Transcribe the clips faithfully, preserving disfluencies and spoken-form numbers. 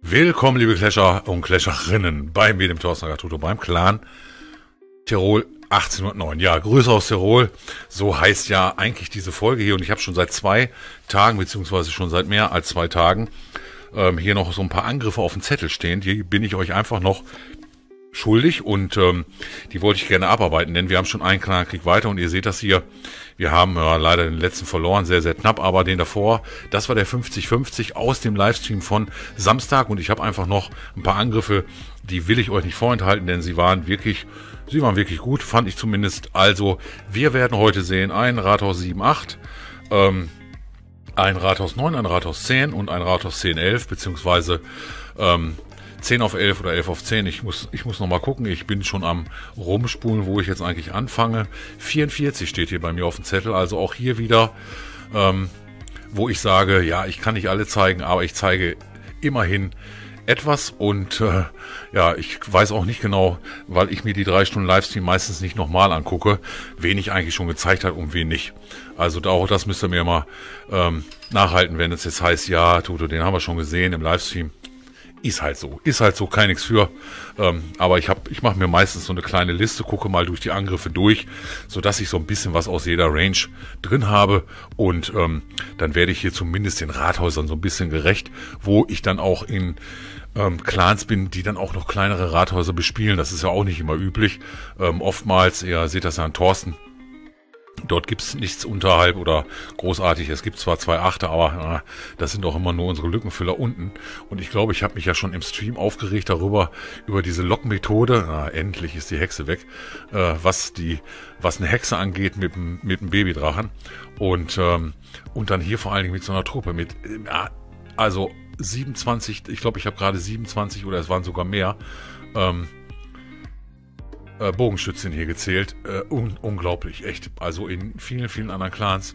Willkommen, liebe Clasher und Clasherinnen, bei mir, dem Thorsten Agatuto, beim Clan Tirol achtzehnhundertneun. Ja, Grüße aus Tirol, so heißt ja eigentlich diese Folge hier. Und ich habe schon seit zwei Tagen, beziehungsweise schon seit mehr als zwei Tagen, ähm, hier noch so ein paar Angriffe auf dem Zettel stehen. Die bin ich euch einfach noch schuldig und ähm, die wollte ich gerne abarbeiten, denn wir haben schon einen Clankrieg weiter und ihr seht das hier, wir haben äh, leider den letzten verloren, sehr, sehr knapp, aber den davor, das war der fünfzig fünfzig aus dem Livestream von Samstag und ich habe einfach noch ein paar Angriffe, die will ich euch nicht vorenthalten, denn sie waren wirklich, sie waren wirklich gut, fand ich zumindest. Also wir werden heute sehen, ein Rathaus sieben acht, ähm, ein Rathaus neun, ein Rathaus zehn und ein Rathaus zehn elf, beziehungsweise ähm, zehn auf elf oder elf auf zehn. Ich muss, ich muss noch mal gucken. Ich bin schon am Rumspulen, wo ich jetzt eigentlich anfange. vierundvierzig steht hier bei mir auf dem Zettel. Also auch hier wieder, ähm, wo ich sage, ja, ich kann nicht alle zeigen, aber ich zeige immerhin etwas. Und äh, ja, ich weiß auch nicht genau, weil ich mir die drei Stunden Livestream meistens nicht nochmal angucke, wen ich eigentlich schon gezeigt habe und wen nicht. Also auch das müsst ihr mir mal ähm, nachhalten, wenn es jetzt heißt, ja, Tuto, den haben wir schon gesehen im Livestream. Ist halt so, ist halt so, kein nix für. Ähm, aber ich hab, ich mache mir meistens so eine kleine Liste, gucke mal durch die Angriffe durch, sodass ich so ein bisschen was aus jeder Range drin habe. Und ähm, dann werde ich hier zumindest den Rathäusern so ein bisschen gerecht, wo ich dann auch in ähm, Clans bin, die dann auch noch kleinere Rathäuser bespielen. Das ist ja auch nicht immer üblich. Ähm, oftmals, ihr seht das ja an Thorsten, dort gibt es nichts unterhalb oder großartig. Es gibt zwar zwei Achter, aber na, das sind auch immer nur unsere Lückenfüller unten. Und ich glaube, ich habe mich ja schon im Stream aufgeregt darüber, über diese Lockmethode. Na, endlich ist die Hexe weg, äh, was die, was eine Hexe angeht mit dem mit dem Babydrachen. Und ähm, und dann hier vor allen Dingen mit so einer Truppe. Mit äh, also siebenundzwanzig, ich glaube, ich habe gerade siebenundzwanzig oder es waren sogar mehr. Ähm, Bogenschützen hier gezählt. Äh, un unglaublich, echt. Also in vielen, vielen anderen Clans,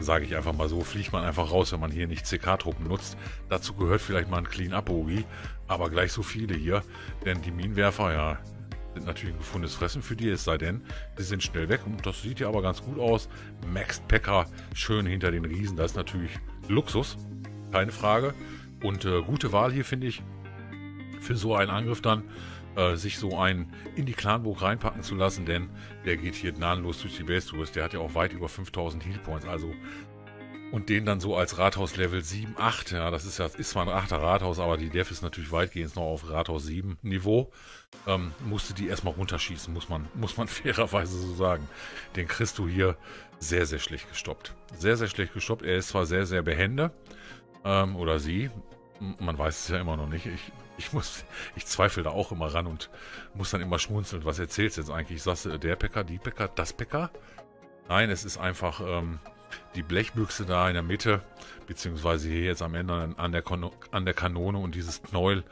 sage ich einfach mal so, fliegt man einfach raus, wenn man hier nicht C K-Truppen nutzt. Dazu gehört vielleicht mal ein Clean-Up-Bogi, aber gleich so viele hier. Denn die Minenwerfer, ja, sind natürlich ein gefundenes Fressen für die, es sei denn, sie sind schnell weg. Und das sieht hier aber ganz gut aus. Max Packer schön hinter den Riesen. Das ist natürlich Luxus, keine Frage. Und äh, gute Wahl hier, finde ich, für so einen Angriff dann. Sich so einen in die Clanburg reinpacken zu lassen, denn der geht hier gnadenlos durch die Base durch. Der hat ja auch weit über fünftausend Healpoints, also und den dann so als Rathaus Level sieben, acht, ja, das ist ja, ist zwar ein achter Rathaus, aber die Def ist natürlich weitgehend noch auf Rathaus sieben Niveau. Ähm, musste die erstmal runterschießen, muss man, muss man fairerweise so sagen. Den kriegst du hier sehr, sehr schlecht gestoppt. Sehr, sehr schlecht gestoppt. Er ist zwar sehr, sehr behende, ähm, oder sie, man weiß es ja immer noch nicht. Ich Ich, muss, ich zweifle da auch immer ran und muss dann immer schmunzeln. Was erzählst du jetzt eigentlich? Ich sagst, der Bäcker, die Bäcker, das Bäcker? Nein, es ist einfach ähm, die Blechbüchse da in der Mitte, beziehungsweise hier jetzt am Ende an der, Kon an der Kanone und dieses Knäuel.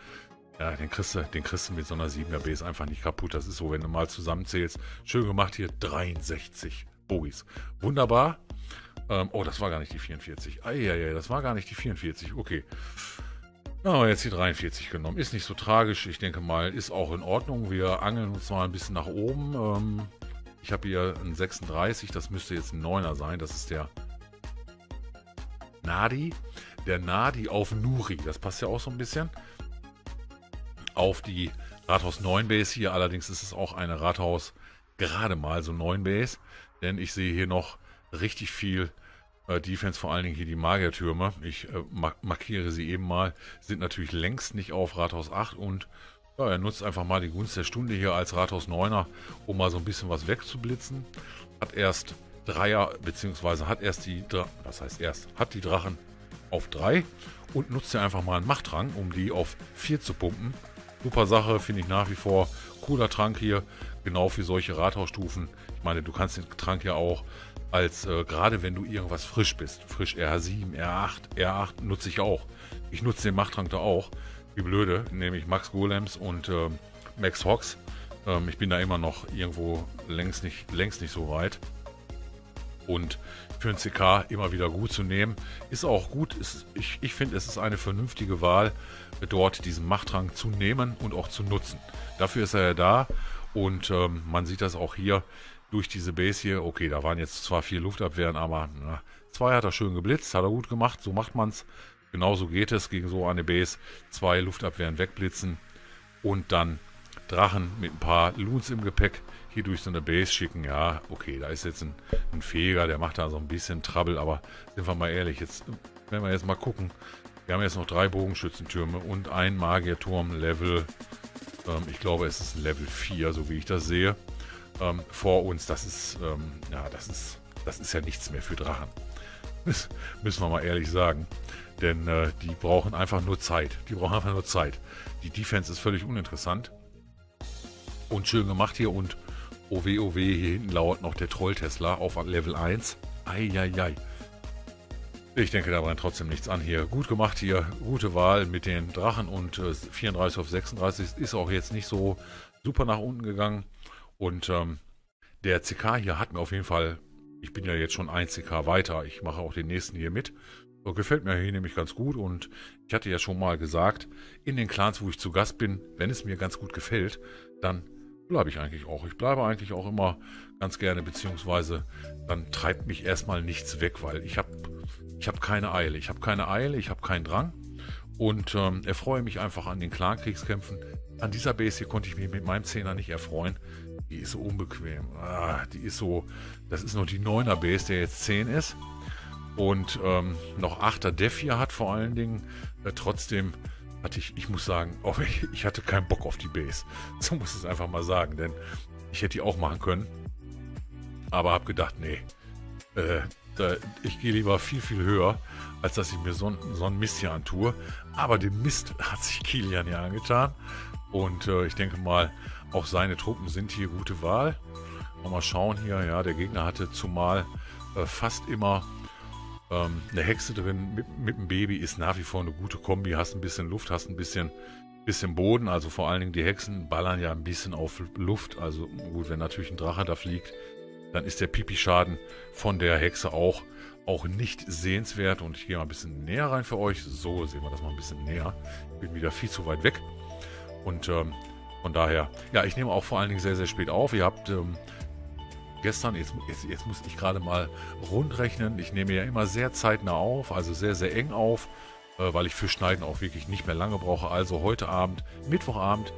Ja, den kriegst du, den kriegst du mit so einer siebener Base einfach nicht kaputt. Das ist so, wenn du mal zusammenzählst. Schön gemacht hier, dreiundsechzig Bogies. Wunderbar. Ähm, oh, das war gar nicht die vierundvierzig. Eieiei, das war gar nicht die vierundvierzig. Okay. Oh, jetzt die dreiundvierzig genommen. Ist nicht so tragisch. Ich denke mal, ist auch in Ordnung. Wir angeln uns mal ein bisschen nach oben. Ähm, ich habe hier einen sechsunddreißig. Das müsste jetzt ein neuner sein. Das ist der Nadi. Der Nadi auf Nuri. Das passt ja auch so ein bisschen. Auf die Rathaus neun Base hier. Allerdings ist es auch eine Rathaus gerade mal so neun Base. Denn ich sehe hier noch richtig viel Defense, vor allen Dingen hier die Magiertürme, ich äh, markiere sie eben mal, sind natürlich längst nicht auf Rathaus acht und ja, er nutzt einfach mal die Gunst der Stunde hier als Rathaus neuner, um mal so ein bisschen was wegzublitzen. Hat erst Dreier, beziehungsweise hat erst die, was heißt erst, hat die Drachen auf drei und nutzt ja einfach mal einen Machtdrang, um die auf vier zu pumpen. Super Sache, finde ich nach wie vor. Cooler Trank hier, genau für solche Rathausstufen. Ich meine, du kannst den Trank ja auch als äh, gerade wenn du irgendwas frisch bist. Frisch R sieben, R acht, R acht nutze ich auch. Ich nutze den Machttrank da auch. Wie blöde, nämlich Max Golems und äh, Max Hox. Ähm, ich bin da immer noch irgendwo längst nicht, längst nicht so weit. und für ein C K immer wieder gut zu nehmen. Ist auch gut, ist, ich, ich finde, es ist eine vernünftige Wahl, dort diesen Machtrang zu nehmen und auch zu nutzen. Dafür ist er ja da und ähm, man sieht das auch hier durch diese Base hier. Okay, da waren jetzt zwar vier Luftabwehren, aber na, zwei hat er schön geblitzt, hat er gut gemacht, so macht man es. Genauso geht es gegen so eine Base. Zwei Luftabwehren wegblitzen und dann Drachen mit ein paar Loons im Gepäck hier durch so eine Base schicken. Ja, okay, da ist jetzt ein, ein Feger, der macht da so ein bisschen Trouble, aber sind wir mal ehrlich, jetzt, wenn wir jetzt mal gucken, wir haben jetzt noch drei Bogenschützentürme und einen Magierturm Level, ähm, ich glaube es ist Level vier, so wie ich das sehe, ähm, vor uns. Das ist, ähm, ja, das ist, das ist ja nichts mehr für Drachen. Das müssen wir mal ehrlich sagen. Denn äh, die brauchen einfach nur Zeit. Die brauchen einfach nur Zeit. Die Defense ist völlig uninteressant. Und schön gemacht hier. Und O W, O W, hier hinten lauert noch der Troll-Tesla auf Level eins. Eieiei. Ich denke, da brennt trotzdem nichts an hier. Gut gemacht hier. Gute Wahl mit den Drachen. Und äh, vierunddreißig auf sechsunddreißig ist auch jetzt nicht so super nach unten gegangen. Und ähm, der C K hier hat mir auf jeden Fall... Ich bin ja jetzt schon ein C K weiter. Ich mache auch den nächsten hier mit. Gefällt mir hier nämlich ganz gut und ich hatte ja schon mal gesagt, in den Clans, wo ich zu Gast bin, wenn es mir ganz gut gefällt, dann bleibe ich eigentlich auch. Ich bleibe eigentlich auch immer ganz gerne, beziehungsweise dann treibt mich erstmal nichts weg, weil ich habe ich hab keine Eile. Ich habe keine Eile, ich habe keinen Drang und ähm, erfreue mich einfach an den Clan-Kriegskämpfen. An dieser Base hier konnte ich mich mit meinem Zehner nicht erfreuen. Die ist so unbequem. Ah, die ist so, das ist noch die Neuner Base, der jetzt zehn ist. Und ähm, noch achter Def hier hat vor allen Dingen. Äh, trotzdem hatte ich, ich muss sagen, oh, ich, ich hatte keinen Bock auf die Base. So muss ich es einfach mal sagen, denn ich hätte die auch machen können. Aber habe gedacht, nee, äh, da, ich gehe lieber viel, viel höher, als dass ich mir so, so einen Mist hier antue. Aber den Mist hat sich Kilian ja angetan. Und äh, ich denke mal, auch seine Truppen sind hier gute Wahl. Mal schauen hier, ja, der Gegner hatte zumal äh, fast immer... Ähm, eine Hexe drin mit, mit dem Baby ist nach wie vor eine gute Kombi. Hast ein bisschen Luft, hast ein bisschen, bisschen Boden. Also vor allen Dingen die Hexen ballern ja ein bisschen auf Luft. Also gut, wenn natürlich ein Drache da fliegt, dann ist der Pipi-Schaden von der Hexe auch, auch nicht sehenswert. Und ich gehe mal ein bisschen näher rein für euch. So sehen wir das mal ein bisschen näher. Ich bin wieder viel zu weit weg. Und ähm, von daher, ja, ich nehme auch vor allen Dingen sehr, sehr spät auf. Ihr habt... Ähm, Gestern, jetzt, jetzt, jetzt muss ich gerade mal rundrechnen. Ich nehme ja immer sehr zeitnah auf, also sehr, sehr eng auf, äh, weil ich für Schneiden auch wirklich nicht mehr lange brauche. Also heute Abend, Mittwochabend,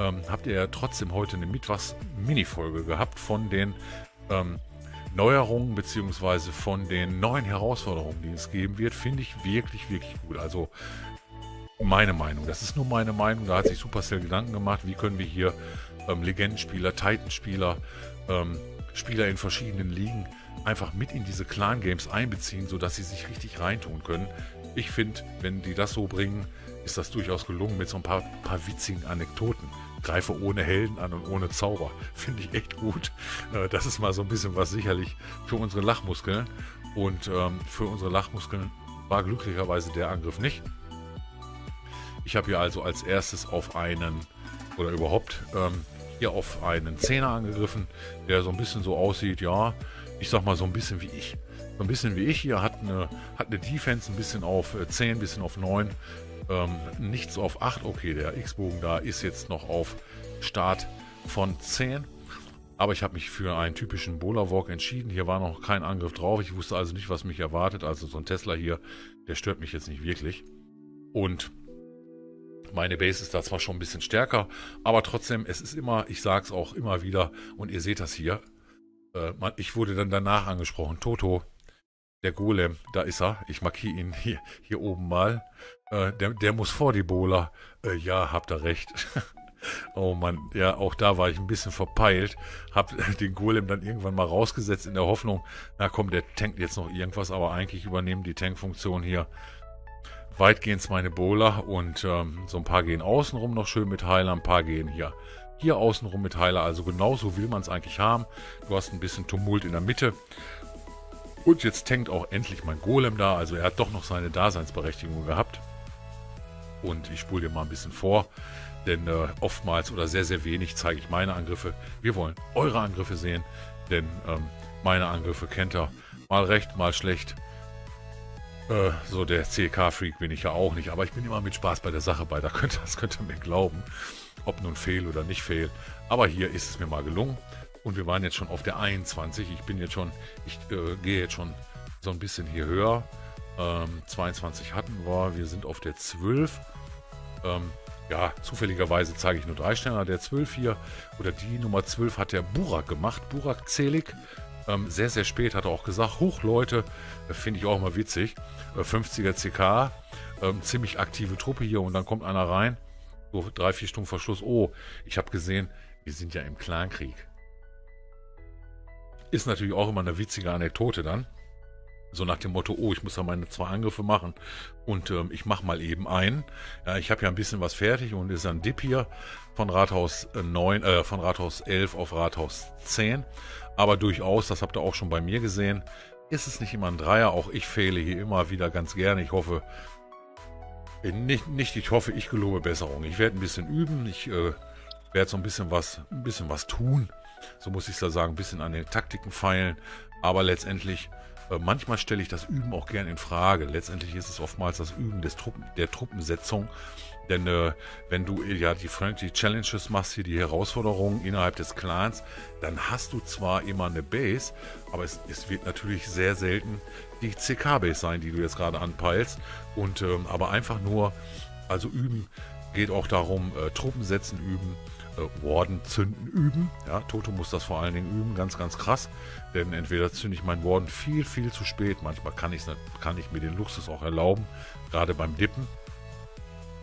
ähm, habt ihr ja trotzdem heute eine Mittwochs-Mini-Folge gehabt von den ähm, Neuerungen bzw. von den neuen Herausforderungen, die es geben wird. Finde ich wirklich, wirklich gut. Also meine Meinung, das ist nur meine Meinung. Da hat sich Supercell Gedanken gemacht, wie können wir hier ähm, Legendenspieler, Titanspieler, ähm, Spieler in verschiedenen Ligen einfach mit in diese Clan-Games einbeziehen, sodass sie sich richtig reintun können. Ich finde, wenn die das so bringen, ist das durchaus gelungen mit so ein paar, paar witzigen Anekdoten. Greife ohne Helden an und ohne Zauber. Finde ich echt gut. Das ist mal so ein bisschen was sicherlich für unsere Lachmuskeln. Und ähm, für unsere Lachmuskeln war glücklicherweise der Angriff nicht. Ich habe hier also als erstes auf einen, oder überhaupt... Ähm, hier auf einen Zehner angegriffen, der so ein bisschen so aussieht, ja, ich sag mal so ein bisschen wie ich. So ein bisschen wie ich hier, hat eine, hat eine Defense ein bisschen auf zehn, ein bisschen auf neun, ähm, nichts auf acht. Okay, der X-Bogen da ist jetzt noch auf Start von zehn. Aber ich habe mich für einen typischen Bola-Walk entschieden. Hier war noch kein Angriff drauf. Ich wusste also nicht, was mich erwartet. Also so ein Tesla hier, der stört mich jetzt nicht wirklich. Und... meine Base ist da zwar schon ein bisschen stärker, aber trotzdem, es ist immer, ich sage es auch immer wieder, und ihr seht das hier, äh, man, ich wurde dann danach angesprochen, Toto, der Golem, da ist er, ich markiere ihn hier, hier oben mal, äh, der, der muss vor die Bola, äh, ja, habt ihr recht. Oh Mann, ja, auch da war ich ein bisschen verpeilt, hab den Golem dann irgendwann mal rausgesetzt in der Hoffnung, na komm, der tankt jetzt noch irgendwas, aber eigentlich übernehmen die Tankfunktion hier weitgehend meine Bola und ähm, so ein paar gehen außenrum noch schön mit Heiler, ein paar gehen hier, hier außenrum mit Heiler. Also genauso will man es eigentlich haben. Du hast ein bisschen Tumult in der Mitte. Und jetzt tankt auch endlich mein Golem da. Also er hat doch noch seine Daseinsberechtigung gehabt. Und ich spule dir mal ein bisschen vor, denn äh, oftmals oder sehr, sehr wenig zeige ich meine Angriffe. Wir wollen eure Angriffe sehen, denn ähm, meine Angriffe kennt er. Mal recht, mal schlecht. Äh, so der C K-Freak bin ich ja auch nicht, aber ich bin immer mit Spaß bei der Sache bei. Da könnt, das könnt ihr mir glauben, ob nun fehl oder nicht fehl. Aber hier ist es mir mal gelungen. Und wir waren jetzt schon auf der einundzwanzig. Ich bin jetzt schon, ich äh, gehe jetzt schon so ein bisschen hier höher. Ähm, zweiundzwanzig hatten wir, wir sind auf der zwölf. Ähm, ja, zufälligerweise zeige ich nur drei Sterne. Der zwölf hier, oder die Nummer zwölf hat der Burak gemacht. Burak Celik. Ähm, sehr, sehr spät hat er auch gesagt. Hoch, Leute, äh, finde ich auch mal witzig. Äh, fünfziger C K, ähm, ziemlich aktive Truppe hier. Und dann kommt einer rein. So drei, vier Stunden vor Schluss. Oh, ich habe gesehen, wir sind ja im Clankrieg. Ist natürlich auch immer eine witzige Anekdote dann. So nach dem Motto, oh, ich muss ja meine zwei Angriffe machen und ähm, ich mache mal eben einen. Ja, ich habe ja ein bisschen was fertig und ist ein Dip hier von Rathaus neun, äh, von Rathaus elf auf Rathaus zehn. Aber durchaus, das habt ihr auch schon bei mir gesehen, ist es nicht immer ein Dreier. Auch ich fehle hier immer wieder ganz gerne. Ich hoffe, nicht, nicht ich hoffe, ich gelobe Besserung. Ich werde ein bisschen üben, ich äh, werde so ein bisschen was, ein bisschen was tun. So muss ich da sagen, ein bisschen an den Taktiken feilen. Aber letztendlich, äh, manchmal stelle ich das Üben auch gern in Frage. Letztendlich ist es oftmals das Üben des Truppen, der Truppensetzung. Denn äh, wenn du äh, ja die Friendly Challenges machst, hier die Herausforderungen innerhalb des Clans, dann hast du zwar immer eine Base, aber es, es wird natürlich sehr selten die C K-Base sein, die du jetzt gerade anpeilst. Und, ähm, aber einfach nur, also üben, geht auch darum, äh, Truppensetzen üben. Warden zünden üben. Ja, Toto muss das vor allen Dingen üben, ganz, ganz krass. Denn entweder zünde ich meinen Warden viel, viel zu spät. Manchmal kann ich, kann ich mir den Luxus auch erlauben, gerade beim Dippen.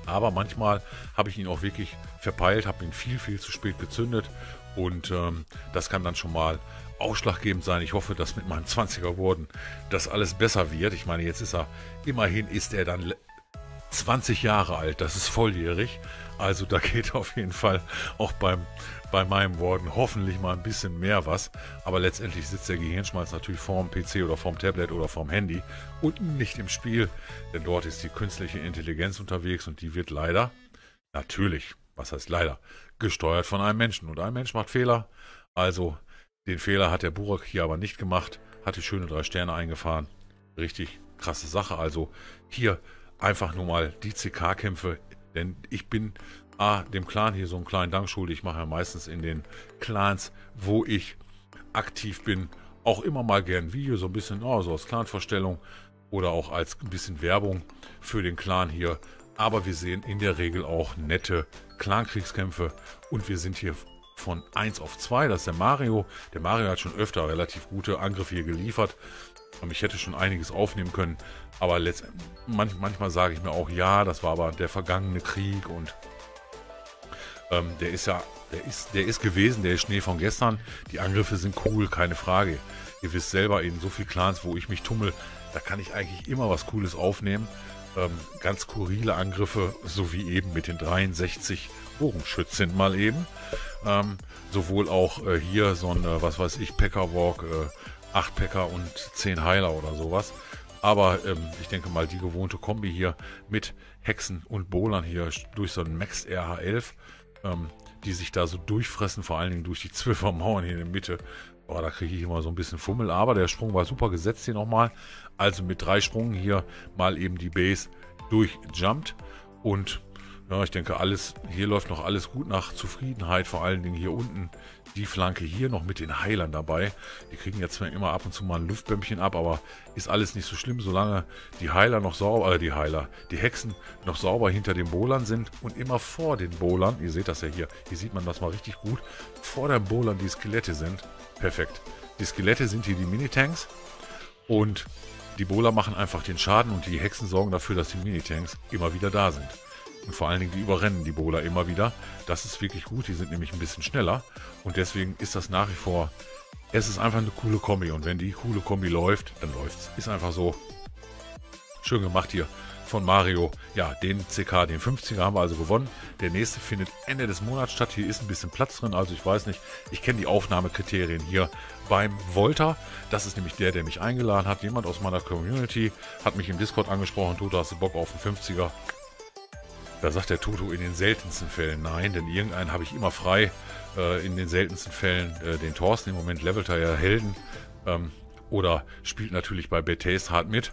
Aber manchmal habe ich ihn auch wirklich verpeilt, habe ihn viel, viel zu spät gezündet. Und ähm, das kann dann schon mal ausschlaggebend sein. Ich hoffe, dass mit meinem zwanziger Warden das alles besser wird. Ich meine, jetzt ist er, immerhin ist er dann zwanzig Jahre alt, das ist volljährig. Also da geht auf jeden Fall auch beim, bei meinem Warden hoffentlich mal ein bisschen mehr was. Aber letztendlich sitzt der Gehirnschmalz natürlich vorm P C oder vorm Tablet oder vorm Handy und nicht im Spiel. Denn dort ist die künstliche Intelligenz unterwegs und die wird leider, natürlich, was heißt leider, gesteuert von einem Menschen. Und ein Mensch macht Fehler. Also den Fehler hat der Burak hier aber nicht gemacht. Hat die schöne drei Sterne eingefahren. Richtig krasse Sache. Also hier einfach nur mal die C K-Kämpfe. Denn ich bin ah, dem Clan hier so einen kleinen Dank schuldig. Ich mache ja meistens in den Clans, wo ich aktiv bin, auch immer mal gern ein Video, so ein bisschen oh, so als Clan-Vorstellung oder auch als ein bisschen Werbung für den Clan hier. Aber wir sehen in der Regel auch nette Clan-Kriegskämpfe und wir sind hier von eins auf zwei. Das ist der Mario. Der Mario hat schon öfter relativ gute Angriffe hier geliefert. Ich hätte schon einiges aufnehmen können, aber letztendlich, manch, manchmal sage ich mir auch, ja, das war aber der vergangene Krieg und ähm, der ist ja, der ist, der ist gewesen, der ist Schnee von gestern. Die Angriffe sind cool, keine Frage. Ihr wisst selber, in so vielen Clans, wo ich mich tummel, da kann ich eigentlich immer was Cooles aufnehmen. Ähm, ganz skurrile Angriffe, so wie eben mit den dreiundsechzig Bogenschützen mal eben. Ähm, sowohl auch äh, hier so ein, äh, was weiß ich, Pekka-Walk, äh, acht Packer und zehn Heiler oder sowas. Aber ähm, ich denke mal, die gewohnte Kombi hier mit Hexen und Bowlern hier durch so einen Max R H elf, ähm, die sich da so durchfressen, vor allen Dingen durch die Zwölfermauern hier in der Mitte. Boah, da kriege ich immer so ein bisschen Fummel, aber der Sprung war super gesetzt hier nochmal. Also mit drei Sprungen hier mal eben die Base durchjumpt. Und ja, ich denke, alles hier läuft noch alles gut nach Zufriedenheit, vor allen Dingen hier unten. Die Flanke hier noch mit den Heilern dabei. Die kriegen jetzt immer ab und zu mal ein Luftbämmchen ab, aber ist alles nicht so schlimm, solange die Heiler noch sauber, äh, die Heiler, die Hexen noch sauber hinter den Bowlern sind und immer vor den Bowlern, ihr seht das ja hier, hier sieht man das mal richtig gut, vor den Bowlern die Skelette sind. Perfekt. Die Skelette sind hier die Minitanks und die Bowler machen einfach den Schaden und die Hexen sorgen dafür, dass die Minitanks immer wieder da sind. Und vor allen Dingen, die überrennen die Bowler immer wieder. Das ist wirklich gut, die sind nämlich ein bisschen schneller. Und deswegen ist das nach wie vor, es ist einfach eine coole Kombi. Und wenn die coole Kombi läuft, dann läuft's. Ist einfach so schön gemacht hier von Mario. Ja, den C K, den fünfziger haben wir also gewonnen. Der nächste findet Ende des Monats statt. Hier ist ein bisschen Platz drin, also ich weiß nicht. Ich kenne die Aufnahmekriterien hier beim Volta. Das ist nämlich der, der mich eingeladen hat. Jemand aus meiner Community hat mich im Discord angesprochen. Toto, hast du Bock auf den fünfziger? Da sagt der Toto in den seltensten Fällen nein, denn irgendeinen habe ich immer frei. Äh, in den seltensten Fällen äh, den Thorsten, im Moment levelt er ja Helden. Ähm, oder spielt natürlich bei B Ts hart mit.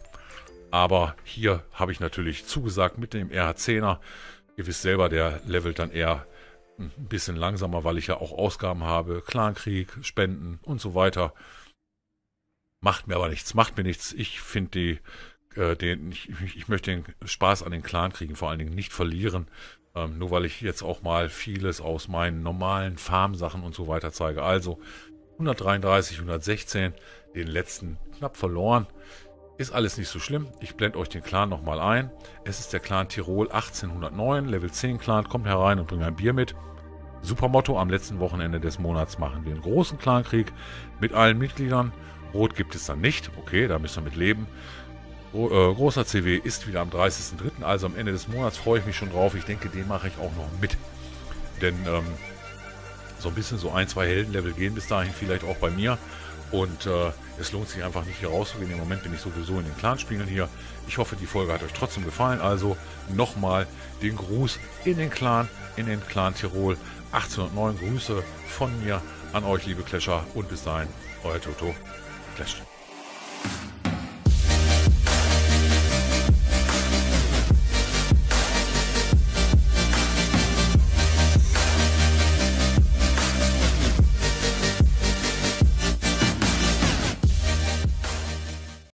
Aber hier habe ich natürlich zugesagt mit dem R H zehner. Ihr wisst selber, der levelt dann eher ein bisschen langsamer, weil ich ja auch Ausgaben habe. Clankrieg, Spenden und so weiter. Macht mir aber nichts, macht mir nichts. Ich finde die... Den, ich, ich möchte den Spaß an den Clankriegen vor allen Dingen nicht verlieren, ähm, nur weil ich jetzt auch mal vieles aus meinen normalen Farmsachen und so weiter zeige. Also hundertdreiunddreißig, hundertsechzehn, den letzten knapp verloren. Ist alles nicht so schlimm. Ich blende euch den Clan nochmal ein. Es ist der Clan Tirol achtzehnhundertneun, Level zehn Clan. Kommt herein und bringt ein Bier mit. Super Motto, am letzten Wochenende des Monats machen wir einen großen Clankrieg mit allen Mitgliedern. Rot gibt es dann nicht. Okay, da müssen wir mit leben. Großer C W ist wieder am dreißigsten dritten, also am Ende des Monats, freue ich mich schon drauf. Ich denke, den mache ich auch noch mit. Denn ähm, so ein bisschen so ein, zwei Heldenlevel gehen bis dahin vielleicht auch bei mir. Und äh, es lohnt sich einfach nicht hier rauszugehen. Im Moment bin ich sowieso in den Clanspielen hier. Ich hoffe, die Folge hat euch trotzdem gefallen. Also nochmal den Gruß in den Clan, in den Clan Tirol achtzehnhundertneun. Grüße von mir an euch, liebe Clasher. Und bis dahin, euer Toto. Clasht.